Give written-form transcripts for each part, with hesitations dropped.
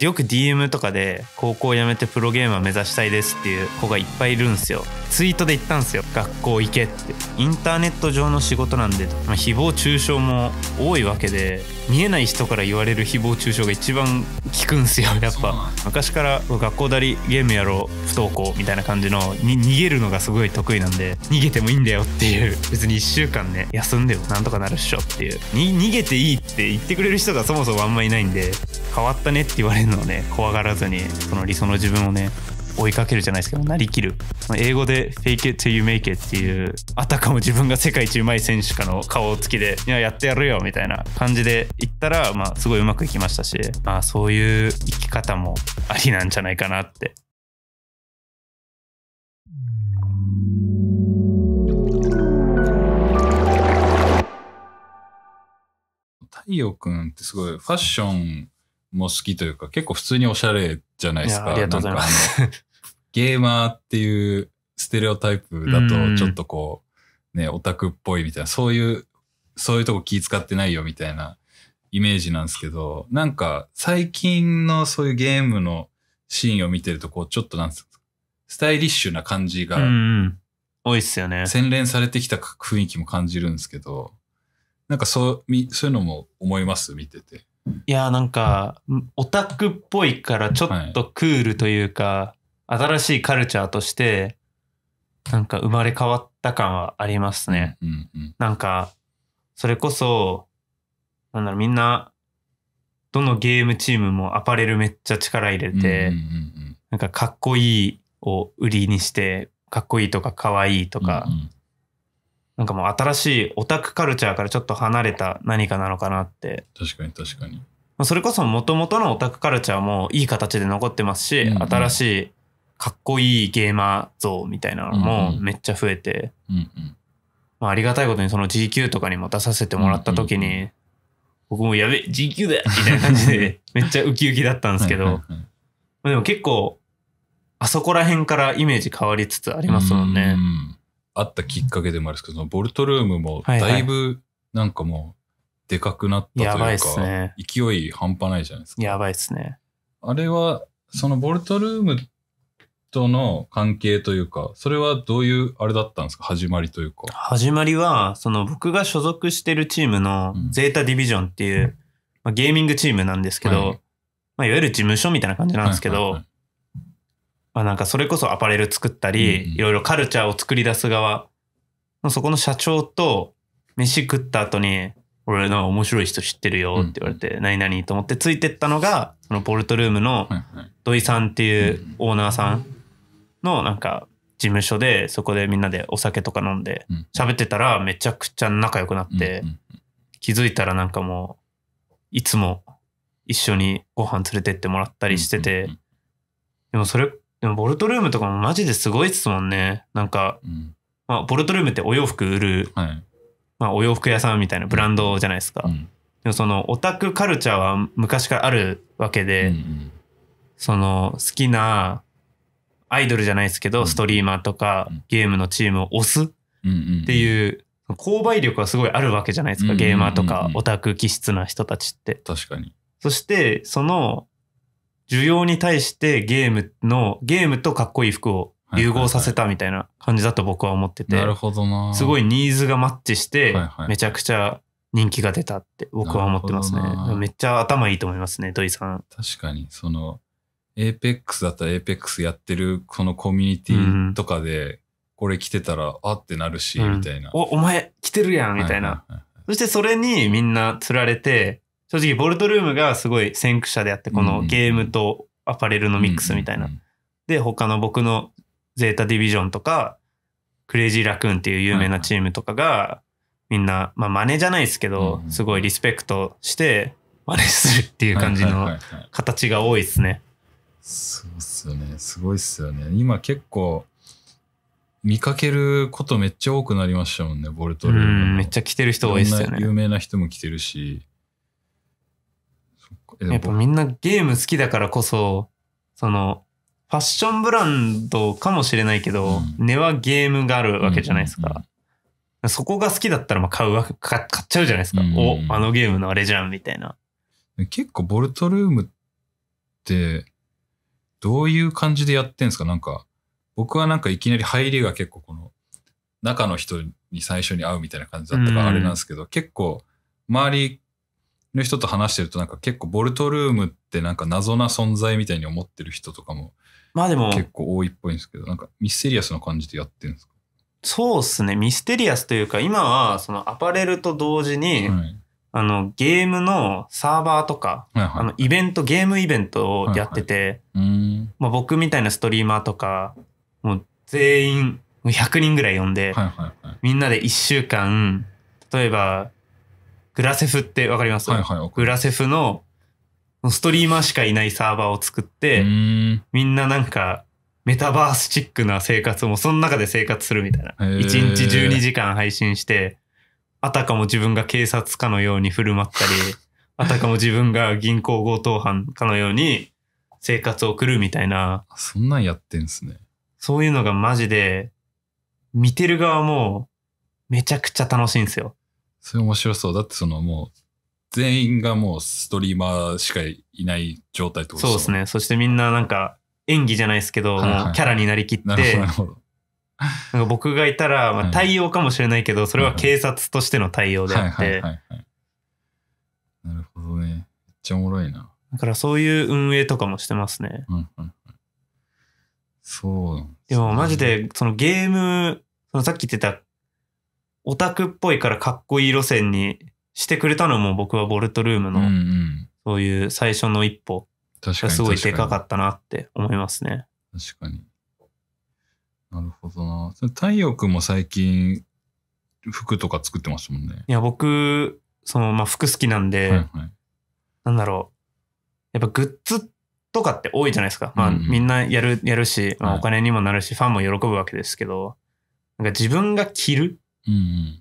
よく DM とかで高校辞めてプロゲーマー目指したいですっていう子がいっぱいいるんですよ。ツイートで言ったんですよ、学校行けって。インターネット上の仕事なんで、誹謗中傷も多いわけで、見えない人から言われる誹謗中傷が一番効くんすよ。やっぱ昔から学校だりゲームやろう不登校みたいな感じのに逃げるのがすごい得意なんで、逃げてもいいんだよっていう、別に1週間ね休んでもなんとかなるっしょっていう、逃げていいって言ってくれる人がそもそもあんまいないんで、変わったねって言われるのをね怖がらずに、その理想の自分をね追いかけるじゃないですけど、なりきる。英語で fake it till you make it っていう、あたかも自分が世界一うまい選手かの顔つきでいややってやるよみたいな感じで行ったら、まあすごいうまくいきましたし、まあそういう生き方もありなんじゃないかなって。太陽君ってすごいファッションも好きというか、結構普通におしゃれじゃないですか。ありがとうございます。なんかゲーマーっていうステレオタイプだとちょっとこうね、オタクっぽいみたいな、そういうとこ気使ってないよみたいなイメージなんですけど、なんか最近のそういうゲームのシーンを見てるとこうちょっとなんですか、スタイリッシュな感じが多いっすよね。洗練されてきた雰囲気も感じるんですけど、なんかそういうのも思います見てて。いやー、なんかオタクっぽいからちょっとクールというか、はい、新しいカルチャーとしてなんか生まれ変わった感はありますね、うんうん、なんかそれこそなんだろう、みんなどのゲームチームもアパレルめっちゃ力入れて、なんかかっこいいを売りにして、かっこいいとかかわいいとか、うんうん、なんかもう新しいオタクカルチャーからちょっと離れた何かなのかなって。確かに確かに、それこそ元々のオタクカルチャーもいい形で残ってますし、うんうん、新しいかっこいいゲーマー像みたいなのもめっちゃ増えて、ありがたいことにその GQ とかにも出させてもらった時に、僕もやべえ GQ だみたいな感じでめっちゃウキウキだったんですけど、でも結構あそこら辺からイメージ変わりつつありますもんね。うんうん、あったきっかけでもあるんですけど、ボルトルームもだいぶなんかもうでかくなったというか、はいはい、ね、勢い半端ないじゃないですか。やばいっすね。あれはそのボルトルームとの関係というか、それはどういうあれだったんですか、始まりというか。始まりはその僕が所属してるチームのゼータディビジョンっていう、まあ、ゲーミングチームなんですけど、はい、まあ、いわゆる事務所みたいな感じなんですけど、なんかそれこそアパレル作ったり、いろいろカルチャーを作り出す側のそこの社長と飯食った後に、俺の面白い人知ってるよって言われて、何々と思ってついてったのが、そのボルトルームの土井さんっていうオーナーさんのなんか事務所で、そこでみんなでお酒とか飲んで喋ってたらめちゃくちゃ仲良くなって、気づいたらなんかもういつも一緒にご飯連れてってもらったりしてて、でもボルトルームとかもマジですごいっすもんね。なんか、まあ、ボルトルームってお洋服売る、まあ、お洋服屋さんみたいなブランドじゃないですか。でもそのオタクカルチャーは昔からあるわけで、その好きなアイドルじゃないですけど、ストリーマーとかゲームのチームを推すっていう購買力はすごいあるわけじゃないですか、ゲーマーとかオタク気質な人たちって。確かに。そしてその需要に対してゲームとかっこいい服を融合させたみたいな感じだと僕は思ってて、なるほどな、すごいニーズがマッチしてめちゃくちゃ人気が出たって僕は思ってますね。めっちゃ頭いいと思いますね、土井さん。確かに、その APEX だったら APEX やってるこのコミュニティとかでこれ着てたらあってなるし、みたいな、お前着てるやんみたいな。そしてそれにみんな釣られて、正直ボルトルームがすごい先駆者であって、このゲームとアパレルのミックスみたいなで、他の僕のゼータディビジョンとかクレイジーラクーンっていう有名なチームとかがみんな、まあ真似じゃないですけど、すごいリスペクトして真似するっていう感じの形が多いですね。そうっすよね、すごいっすよね。今結構見かけることめっちゃ多くなりましたもんね、ボルトルーム。めっちゃ着てる人多いっすよね。有名な人も着てるし、やっぱみんなゲーム好きだからこそ、そのファッションブランドかもしれないけど、根はゲームがあるわけじゃないですか。そこが好きだったらまあ買っちゃうじゃないですか。あのゲームのあれじゃんみたいな。結構ボルトルームってどういう感じでやってんすか？なんか僕はなんかいきなり入りが結構この中の人に最初に会うみたいな感じだったからあれなんですけど、結構周りの人と話してるとなんか結構ボルトルームってなんか謎な存在みたいに思ってる人とかも結構多いっぽいんですけど、なんかミステリアスな感じでやってるんですか？そうっすね、ミステリアスというか今はそのアパレルと同時に、はい、ゲームのサーバーとか、はいはい、イベントゲームイベントをやってて、はいはい、まあ、僕みたいなストリーマーとかもう全員100人ぐらい呼んで、はいはいはい、みんなで1週間例えばグラセフってわかります？はいはい、グラセフのストリーマーしかいないサーバーを作って、みんななんかメタバースチックな生活をその中で生活するみたいな、1日12時間配信して、あたかも自分が警察かのように振る舞ったりあたかも自分が銀行強盗犯かのように生活を送るみたいな、そんなんやってんすね。そういうのがマジで見てる側もめちゃくちゃ楽しいんですよ。それ面白そう。だってそのもう全員がもうストリーマーしかいない状態ってことですね。そうですね。そしてみんななんか演技じゃないですけど、はいはい、もうキャラになりきって、なるほどなんか僕がいたら、まあ、対応かもしれないけど、それは警察としての対応であって。なるほどね。めっちゃおもろいな。だからそういう運営とかもしてますね。うんうん、そうなんですね。でもマジでそのゲーム、そのさっき言ってたオタクっぽいからかっこいい路線にしてくれたのも僕はボルトルームのそういう最初の一歩がすごいでかかったなって思いますね。確かに。なるほどな。太陽くんも最近服とか作ってましたもんね。いや僕そのまあ服好きなんで、はいはい、なんだろうやっぱグッズとかって多いじゃないですか。まあ、うんうん、みんなやるし、まあ、お金にもなるし、はい、ファンも喜ぶわけですけど、なんか自分が着る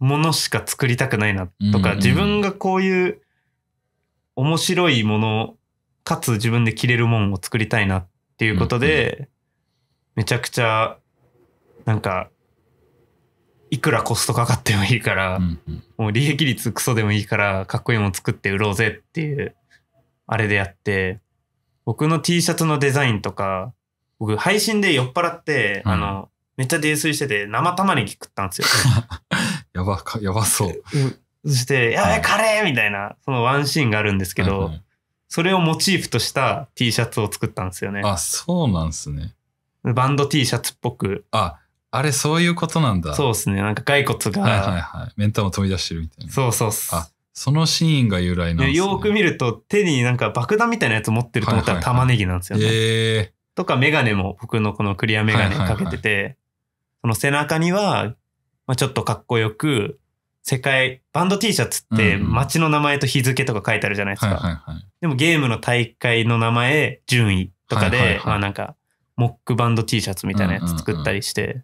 ものしか作りたくないなとか、うんうん、自分がこういう面白いものかつ自分で着れるもんを作りたいなっていうことで、うんうん、めちゃくちゃなんかいくらコストかかってもいいから、うんうん、もう利益率クソでもいいからかっこいいもの作って売ろうぜっていうあれでやって、僕の T シャツのデザインとか、僕配信で酔っ払って、うん、めっちゃ泥酔してて生玉ねぎ食ったんですよ。やばそう。そして、やべ、カレーみたいな、そのワンシーンがあるんですけど、はいはい、それをモチーフとした T シャツを作ったんですよね。あ、そうなんですね。バンド T シャツっぽく。あ、あれそういうことなんだ。そうですね。なんか骸骨が。はいはいはい。目ん玉飛び出してるみたいな。そうそうっす。あ、そのシーンが由来なんですね。よく見ると手になんか爆弾みたいなやつ持ってると思ったら玉ねぎなんですよね。はいはいはい、とかメガネも僕のこのクリアメガネかけてて、はいはいはい、その背中には、まあ、ちょっとかっこよく世界バンド T シャツって街の名前と日付とか書いてあるじゃないですか、はいはいはい、でもゲームの大会の名前順位とかで、はいはいはい、まあ、なんかモックバンド T シャツみたいなやつ作ったりして、うんうんうん、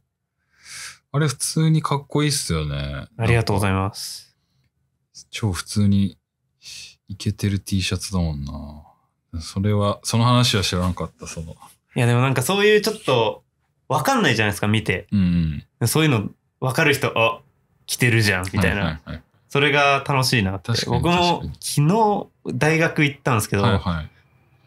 あれ普通にかっこいいっすよね。ありがとうございます。超普通にイケてる T シャツだもんな。それはその話は知らなかった。そのいやでもなんかそういうちょっと分かんないじゃないですか見て、うんうん、そういうの分かる人、あ、着てるじゃんみたいな、はいはいはい、それが楽しいなって。僕も昨日大学行ったんですけど、はいはい、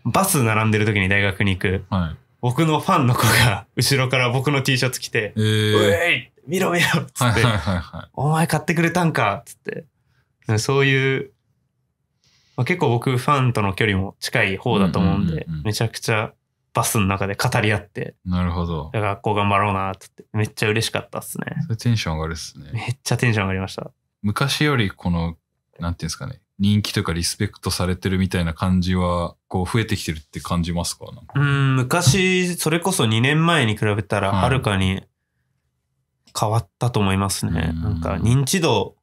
バス並んでる時に大学に行く、はい、僕のファンの子が後ろから僕の T シャツ着て、うえい見ろ見ろっつって、はいはいはいはい、お前買ってくれたんかっつって、そういう、まあ、結構僕ファンとの距離も近い方だと思うんで、うんうんうんうん、めちゃくちゃバスの中で語り合って、なるほど、学校頑張ろうなっつって、めっちゃ嬉しかったっすね。それテンション上がるっすね。めっちゃテンション上がりました。昔よりこのなんていうんですかね、人気というかリスペクトされてるみたいな感じはこう増えてきてるって感じますか？なんか昔それこそ2年前に比べたらはるかに変わったと思いますね、うん、なんか認知度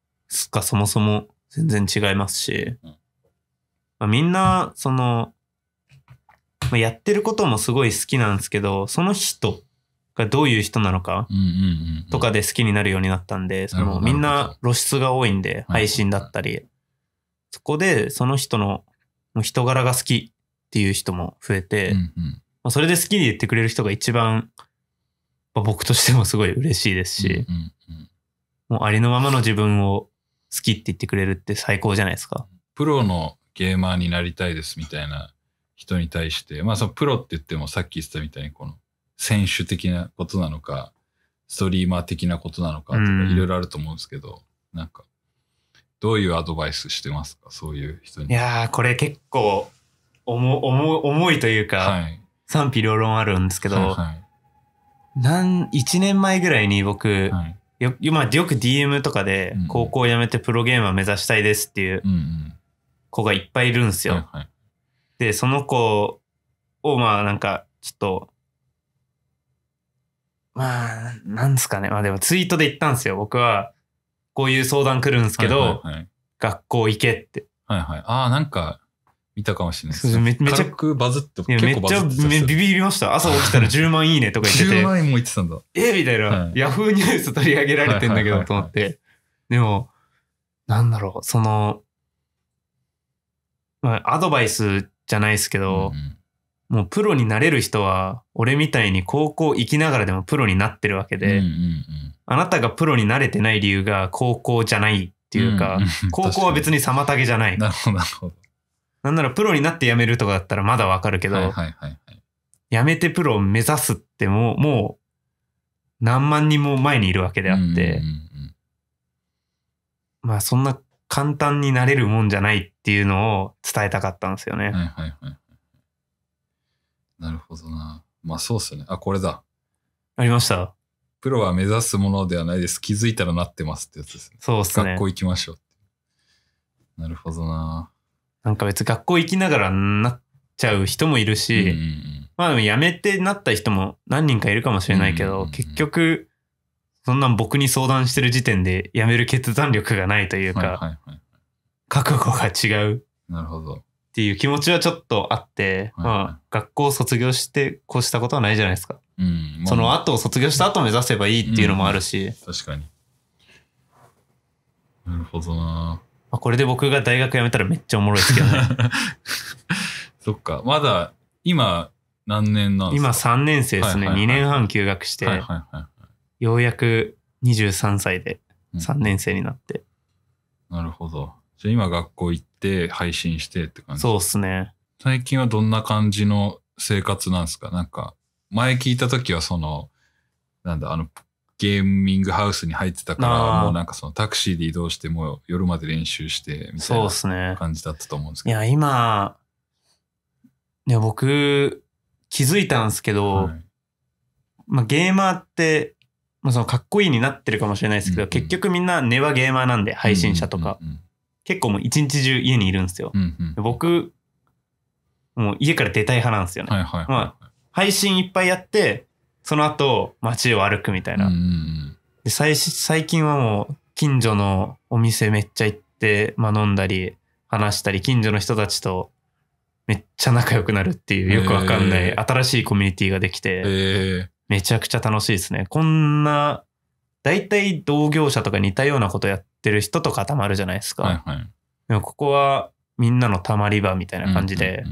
がそもそも全然違いますし、うん、まあ、みんなそのやってることもすごい好きなんですけど、その人がどういう人なのかとかで好きになるようになったんで、そのみんな露出が多いんで、配信だったり、そこでその人の人柄が好きっていう人も増えて、それで好きに言ってくれる人が一番僕としてもすごい嬉しいですし、もうありのままの自分を好きって言ってくれるって最高じゃないですか。プロのゲーマーになりたいですみたいな人に対して、まあそのプロって言ってもさっき言ってたみたいにこの選手的なことなのか、ストリーマー的なことなのかとかいろいろあると思うんですけど、うん、なんかどういうアドバイスしてますか、そういう人に。いやー、これ結構重いというか、はい、賛否両論あるんですけど、はい、1年前ぐらいに僕、はい、よく DM とかで高校辞めてプロゲーマー目指したいですっていう子がいっぱいいるんですよ。でその子をまあなんかちょっとまあなんですかね、まあでもツイートで言ったんですよ、僕はこういう相談来るんですけど学校行けって。はいはい。ああ、なんか見たかもしれないです。めっちゃバズって、結構バズってた。めっちゃビビりました。朝起きたら10万いいねとか言ってて。10万も言ってたんだ。みたいな、はい、ヤフーニュース取り上げられてんだけどと思って。でも、なんだろう、その、まあ、アドバイスじゃないですけど、うん、もうプロになれる人は、俺みたいに高校行きながらでもプロになってるわけで、あなたがプロになれてない理由が高校じゃないっていうか、高校は別に妨げじゃない。なるほど、なるほど。なんならプロになって辞めるとかだったらまだわかるけど、辞めてプロを目指すってもう何万人も前にいるわけであって、まあそんな簡単になれるもんじゃないっていうのを伝えたかったんですよね。はいはいはい。なるほどな。まあそうっすね。あ、これだ。ありました。プロは目指すものではないです。気づいたらなってますってやつですね。そうっすね。学校行きましょうって。なるほどな。なんか別に学校行きながらなっちゃう人もいるし、まあでも辞めてなった人も何人かいるかもしれないけど、結局そんなん僕に相談してる時点で辞める決断力がないというか、覚悟が違うっていう気持ちはちょっとあって、まあ学校を卒業してこうしたことはないじゃないですか。その後を卒業した後目指せばいいっていうのもあるし。確かに。なるほどな。これで僕が大学辞めたらめっちゃおもろいですけどね。そっか。まだ今何年なんですか？今3年生ですね。2年半休学して、ようやく23歳で3年生になって。なるほど。じゃあ今学校行って配信してって感じ。そうっすね。最近はどんな感じの生活なんですか？なんか前聞いた時はそのなんだゲーミングハウスに入ってたから、もうなんかそのタクシーで移動して、もう夜まで練習して、みたいな感じだったと思うんですけど。いや、今、僕、気づいたんですけど、はい、ゲーマーって、そのかっこいいになってるかもしれないですけど、結局みんな根はゲーマーなんで、配信者とか、結構もう一日中家にいるんですよ。僕、もう家から出たい派なんですよね。配信いっぱいやって、その後街を歩くみたいな。で最近はもう近所のお店めっちゃ行って、飲んだり話したり、近所の人たちとめっちゃ仲良くなるっていうよくわかんない新しいコミュニティができて、めちゃくちゃ楽しいですね。こんな大体同業者とか似たようなことやってる人とかたまるじゃないですか。でもここはみんなのたまり場みたいな感じで。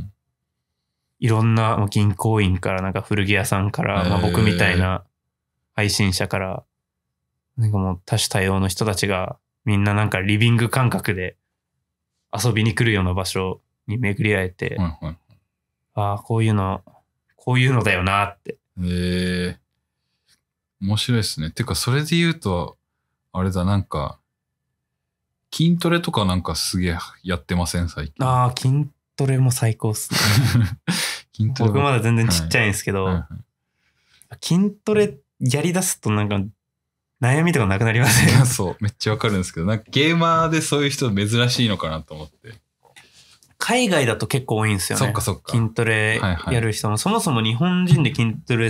いろんな銀行員からなんか古着屋さんから、僕みたいな配信者からなんかもう多種多様の人たちがみんななんかリビング感覚で遊びに来るような場所に巡り合えて、ああこういうのだよなって。面白いですね。てかそれで言うとあれだ、なんか筋トレとかなんかすげえやってません最近。ああ筋トレも最高っすね。僕まだ全然ちっちゃいんですけど、筋トレやりだすとなんか悩みとかなくなりません？そう、めっちゃわかるんですけど、なんかゲーマーでそういう人珍しいのかなと思って。海外だと結構多いんですよね。そっかそっか。筋トレやる人も、そもそも日本人で筋トレ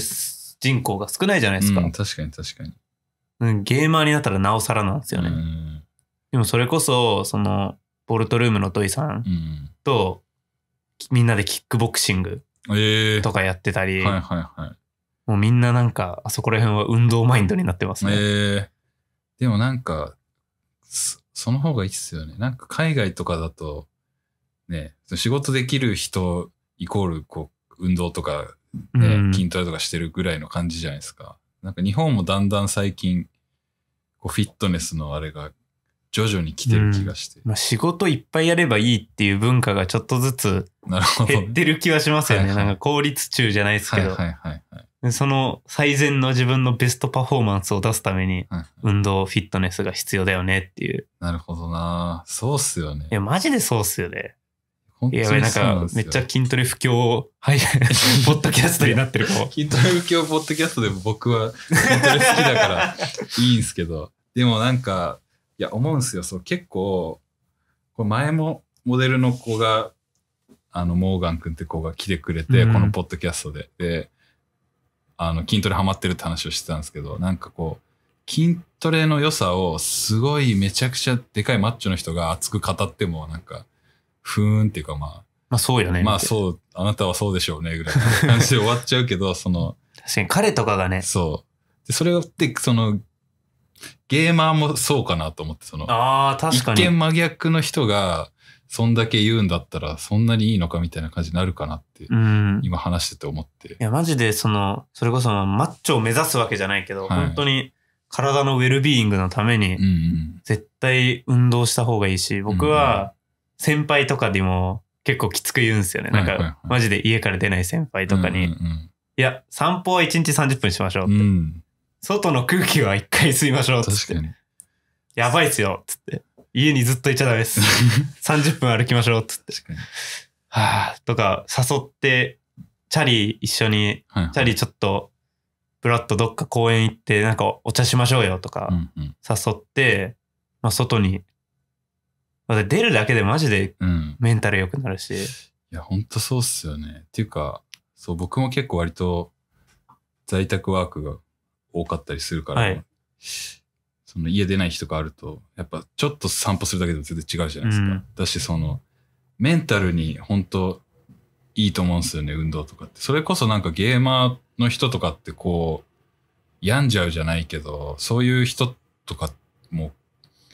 人口が少ないじゃないですか。確かに確かに。ゲーマーになったらなおさらなんですよね。でもそれこそそのボルトルームの土井さんとみんなでキックボクシングとかやってたり、もうみんななんかあそこら辺は運動マインドになってますね。でもなんかその方がいいっすよね。なんか海外とかだとね、仕事できる人イコールこう運動とか、筋トレとかしてるぐらいの感じじゃないですか。なんか日本もだんだん最近こうフィットネスのあれが徐々に来てる気がして、うん、まあ、仕事いっぱいやればいいっていう文化がちょっとずつ減ってる気はしますよね。なんか効率中じゃないですけど、その最善の自分のベストパフォーマンスを出すために運動、フィットネスが必要だよねっていう。なるほどな。そうっすよね。いやマジでそうっすよね。いやなんかめっちゃ筋トレ不況はいポッドキャストになってるかも。筋トレ不況ポッドキャストでも僕は筋トレ好きだからいいんすけど、でもなんかいや思うんすよ。そう結構これ前もモデルの子がモーガン君って子が来てくれて、このポッドキャストで、で筋トレハマってるって話をしてたんですけど、なんかこう筋トレの良さをすごいめちゃくちゃでかいマッチョの人が熱く語ってもなんかふーんっていうか、まあそうよね、まあそうあなたはそうでしょうねぐらいの感じで終わっちゃうけどその確かに彼とかがね、そうでそれってそのゲーマーもそうかなと思って、その確かに一見真逆の人がそんだけ言うんだったらそんなにいいのかみたいな感じになるかなって、うん、今話してて思って、いやマジでそれこそマッチョを目指すわけじゃないけど、はい、本当に体のウェルビーイングのために絶対運動した方がいいし、僕は先輩とかでも結構きつく言うんですよね。なんかマジで家から出ない先輩とかに「いや散歩は1日30分しましょう」って、うん、外の空気は1回吸いましょう」っつって「やばいっすよ」っつって「家にずっといちゃダメです30分歩きましょう」っつって「はあ」とか誘ってチャリ一緒に、はい、はい、チャリちょっとブラッとどっか公園行ってなんかお茶しましょうよとか誘って、まあ、外に。出るだけでマジでメンタル良くなるし、うん、いやほんとそうっすよね。っていうかそう僕も結構割と在宅ワークが多かったりするから、はい、その家出ない日とかあるとやっぱちょっと散歩するだけでも全然違うじゃないですか、うん、だしそのメンタルにほんといいと思うんですよね運動とかって。それこそなんかゲーマーの人とかってこう病んじゃうじゃないけど、そういう人とかも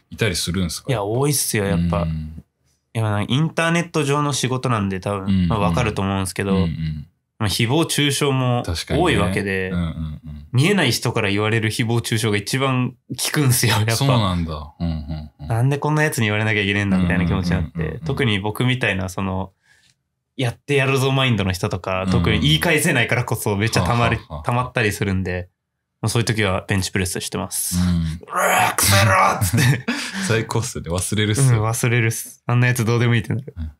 いたりするんすか？いや多いっすよやっぱ、うん、いやインターネット上の仕事なんで多分わかると思うんですけど、誹謗中傷も多いわけで、見えない人から言われる誹謗中傷が一番効くんすよやっぱ。そうなんだ、なんでこんなやつに言われなきゃいけねえんだみたいな気持ちになって、特に僕みたいなそのやってやるぞマインドの人とか、特に言い返せないからこそめっちゃたまったりするんで、そういう時はベンチプレスしてます。うわ、くせろーっつって。最高っすね。忘れるっすよ。忘れるっす。あんなやつどうでもいいってなる。うん、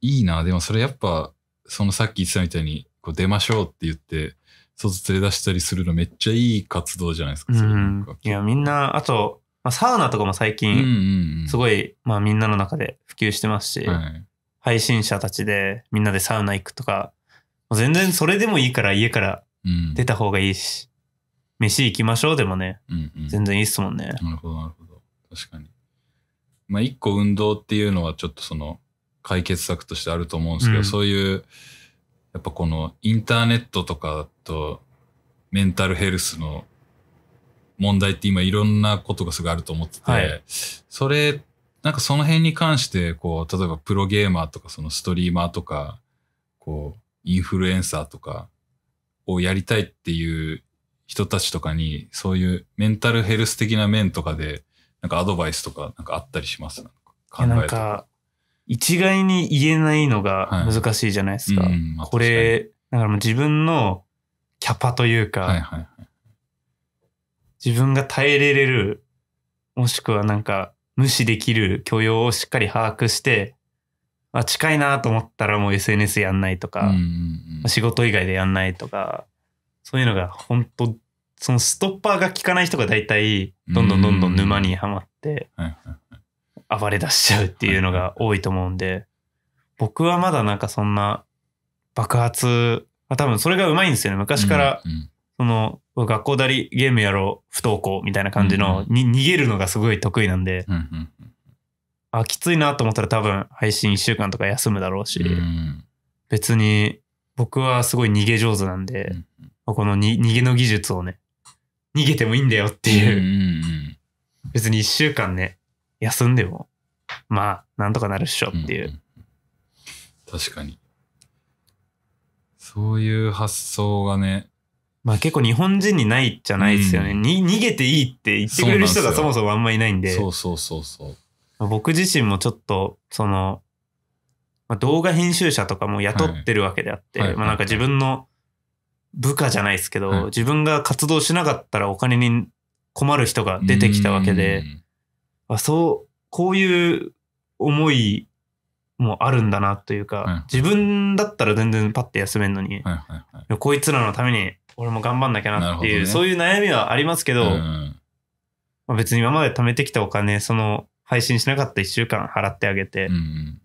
いいな。でもそれやっぱ、そのさっき言ってたみたいに、こう出ましょうって言って、外連れ出したりするのめっちゃいい活動じゃないですか。いや、みんな、あと、まあ、サウナとかも最近、すごい、まあみんなの中で普及してますし、はい、配信者たちでみんなでサウナ行くとか、全然それでもいいから家から出た方がいいし。うん、飯行きましょうでもね、全然いいっすもんね。なるほどなるほど、確かに。まあ一個運動っていうのはちょっとその解決策としてあると思うんですけど、うん、そういうやっぱこのインターネットとかとメンタルヘルスの問題って今いろんなことがすごいあると思ってて、はい、それなんかその辺に関してこう例えばプロゲーマーとかそのストリーマーとかこうインフルエンサーとかをやりたいっていう人たちとかにそういうメンタルヘルス的な面とかでなんかアドバイスとかなんかあったりします？なんか一概に言えないのが難しいじゃないですか。これだからもう自分のキャパというか自分が耐えれる、もしくはなんか無視できる許容をしっかり把握して、あ近いなと思ったらもう SNS やんないとか仕事以外でやんないとか。そういうのが本当そのストッパーが効かない人が大体どんどん沼にはまって暴れ出しちゃうっていうのが多いと思うんで、僕はまだなんかそんな爆発、多分それがうまいんですよね昔から、その学校だりゲームやろう不登校みたいな感じの逃げるのがすごい得意なんで、あきついなと思ったら多分配信1週間とか休むだろうし、別に僕はすごい逃げ上手なんで。この逃げの技術をね、逃げてもいいんだよっていう。別に1週間ね、休んでも、まあ、なんとかなるっしょっていう。確かに。そういう発想がね、まあ結構日本人にないじゃないですよね、うん、逃げていいって言ってくれる人がそもそもあんまいないんで、そうそうそうそう、僕自身もちょっとその、まあ、動画編集者とかも雇ってるわけであって、はい、まあなんか自分の部下じゃないですけど、はい、自分が活動しなかったらお金に困る人が出てきたわけで、あ、そう、こういう思いもあるんだなというか、はい、自分だったら全然パッて休めるのに、こいつらのために俺も頑張んなきゃなっていう、ね、そういう悩みはありますけど、うん、まあ、別に今まで貯めてきたお金、その配信しなかった1週間払ってあげて、うん、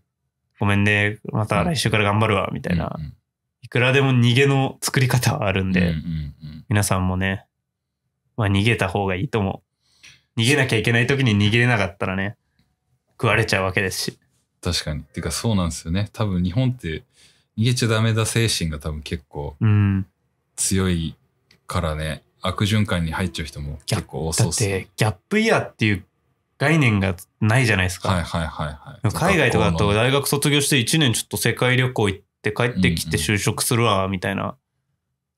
ごめんね、また来週から頑張るわみたいな、うん、いくらでも逃げの作り方はあるんで、皆さんもね、まあ、逃げた方がいいと思う。逃げなきゃいけない時に逃げれなかったらね、食われちゃうわけですし。確かに。っていうかそうなんですよね。多分日本って逃げちゃダメだ精神が多分結構、うん、強いからね、悪循環に入っちゃう人も結構多そうです。だってギャップイヤーっていう概念がないじゃないですか。はいはいはいはい。海外とかだと大学卒業して1年ちょっと世界旅行行って帰ってきて就職するわみたいな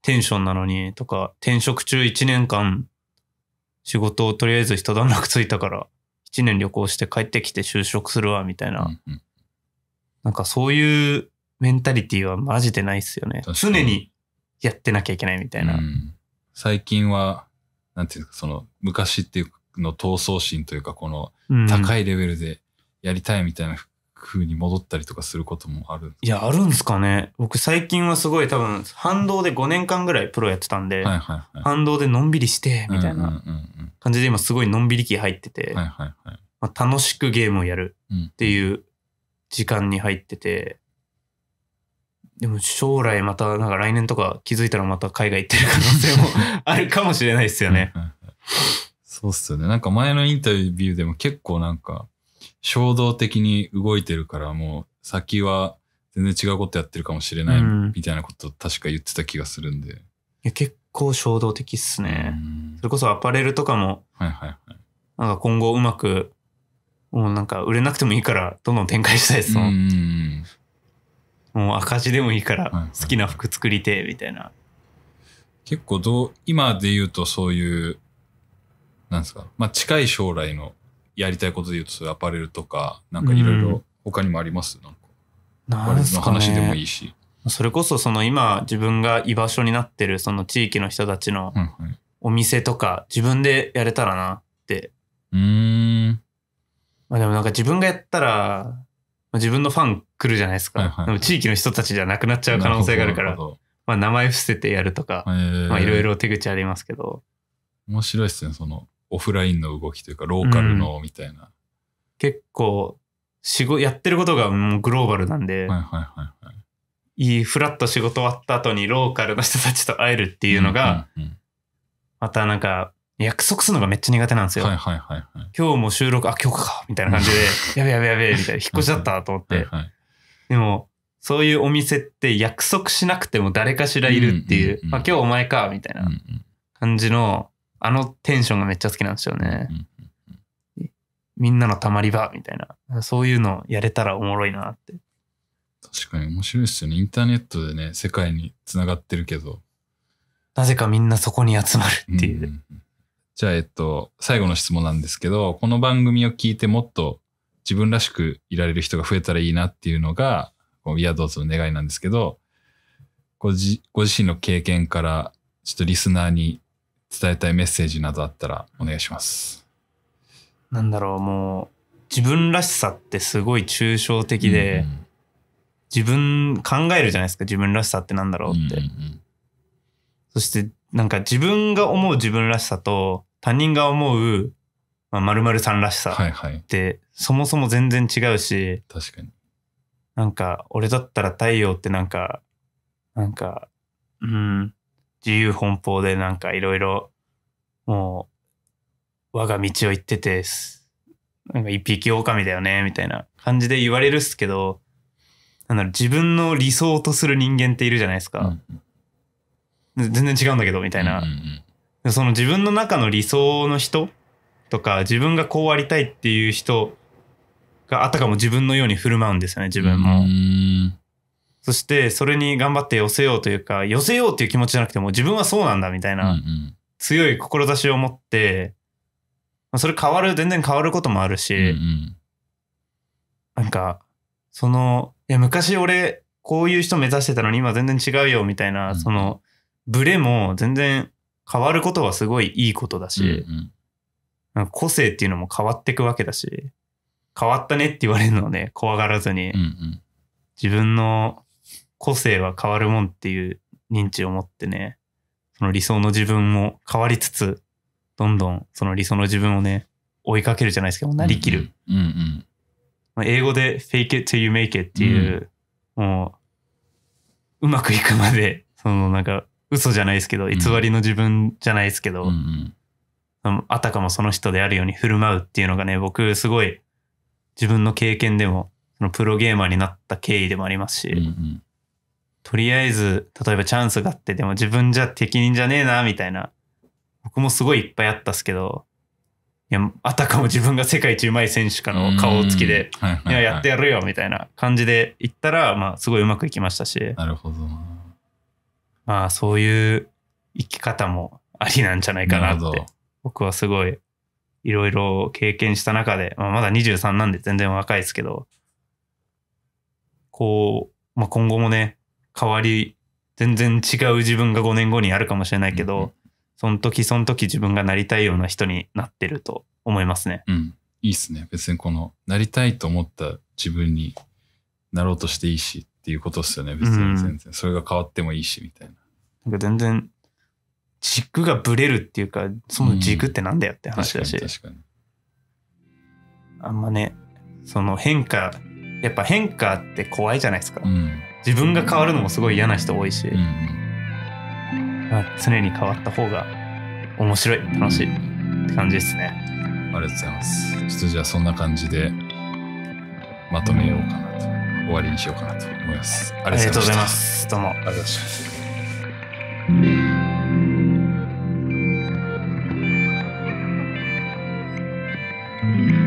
テンションなのに、とか転職中1年間仕事をとりあえず一段落ついたから1年旅行して帰ってきて就職するわみたいな、うんうん、なんかそういうメンタリティはマジでないっすよね。常にやってなきゃいけないみたいな、うん、最近はなんていうか、その昔っていうの闘争心というか、この高いレベルでやりたいみたいな風に戻ったりとかすることもある。いや、あるんですかね。僕最近はすごい多分反動で5年間ぐらいプロやってたんで、反動でのんびりしてみたいな感じで今すごいのんびり期入ってて、楽しくゲームをやるっていう時間に入ってて、でも将来またなんか来年とか気づいたらまた海外行ってる可能性もあるかもしれないですよね。そうっすよね。なんか前のインタビューでも結構なんか衝動的に動いてるから、もう先は全然違うことやってるかもしれないみたいなこと確か言ってた気がするんで、うん、いや結構衝動的っすね。それこそアパレルとかもなんか今後うまくもうなんか売れなくてもいいからどんどん展開したいですもん。うんもう赤字でもいいから好きな服作りてみたいな。結構今で言うとそういうなんですか、まあ近い将来のやりたいことで言うとそういうアパレルとかなんかいろいろ他にもあります、うん、なんかアパレルの話でもいいし、それこそその今自分が居場所になってるその地域の人たちのお店とか自分でやれたらなって。まあでもなんか自分がやったら。自分のファン来るじゃないですか。でも地域の人たちじゃなくなっちゃう可能性があるから、まあ名前伏せてやるとか、まあいろいろ手口ありますけど。面白いですね。そのオフラインの動きというかローカルのみたいな。うん、結構やってることがもうグローバルなんで、いいフラッと仕事終わった後にローカルの人たちと会えるっていうのが、またなんか。約束するのがめっちゃ苦手なんですよ。今日も収録、あ、今日かみたいな感じで、やべやべやべみたいな、引っ越しだったと思って。でも、そういうお店って約束しなくても誰かしらいるっていう、まあ今日お前かみたいな感じの、あのテンションがめっちゃ好きなんですよね。みんなのたまり場みたいな、そういうのやれたらおもろいなって。確かに面白いですよね。インターネットでね、世界に繋がってるけど。なぜかみんなそこに集まるっていう。じゃあ、最後の質問なんですけど、この番組を聞いてもっと自分らしくいられる人が増えたらいいなっていうのが、We Are Thoseの願いなんですけど、ご自身の経験から、ちょっとリスナーに伝えたいメッセージなどあったらお願いします。なんだろう、もう、自分らしさってすごい抽象的で、考えるじゃないですか、自分らしさってなんだろうって。そして、なんか自分が思う自分らしさと他人が思う〇〇さんらしさってそもそも全然違うし、確かになんか俺だったら太陽ってなんか自由奔放でなんかいろいろもう我が道を行っててなんか一匹狼だよねみたいな感じで言われるっすけど、なんだろう、自分の理想とする人間っているじゃないですか。全然違うんだけどみたいな、その自分の中の理想の人とか自分がこうありたいっていう人があたかも自分のように振る舞うんですよね、自分も。そしてそれに頑張って寄せようというか、寄せようっていう気持ちじゃなくても自分はそうなんだみたいな強い志を持って、それ変わる、全然変わることもあるし、なんかその、いや昔俺こういう人目指してたのに今全然違うよみたいな、そのブレも全然変わることはすごいいいことだし、なんか個性っていうのも変わっていくわけだし、変わったねって言われるのはね、怖がらずに自分の個性は変わるもんっていう認知を持ってね、その理想の自分も変わりつつ、どんどんその理想の自分をね、追いかけるじゃないですけど、なりきる。英語で fake it till you make it っていう、もう、うまくいくまで、そのなんか嘘じゃないですけど、偽りの自分じゃないですけど、あたかもその人であるように振る舞うっていうのがね、僕すごい自分の経験でも、そのプロゲーマーになった経緯でもありますし、とりあえず例えばチャンスがあって、でも自分じゃ適任じゃねえなみたいな、僕もすごいいっぱいあったっすけど、いやあたかも自分が世界一うまい選手かの顔つきで「いややってやるよ」みたいな感じでいったら、まあすごいうまくいきましたし、なるほど、まあそういう生き方もありなんじゃないかなって僕はすごいいろいろ経験した中で、まあ、まだ23なんで全然若いですけど、こう、まあ、今後もね、変わり、全然違う自分が5年後にあるかもしれないけど、その時その時自分がなりたいような人になってると思いますね。いいっすね。別にこのなりたいと思った自分になろうとしていいしっていうことっすよね。別に全然、それが変わってもいいしみたいな。なんか全然軸がぶれるっていうか、その軸ってなんだよって話だし、あんまね、その変化、やっぱ変化って怖いじゃないですか。自分が変わるのもすごい嫌な人多いし、まあ、常に変わった方が面白い、楽しいって感じですね。ありがとうございます。ちょっとじゃあそんな感じでまとめようかなと、終わりにしようかなと思います。ありがとうございます。どうもありがとうございます。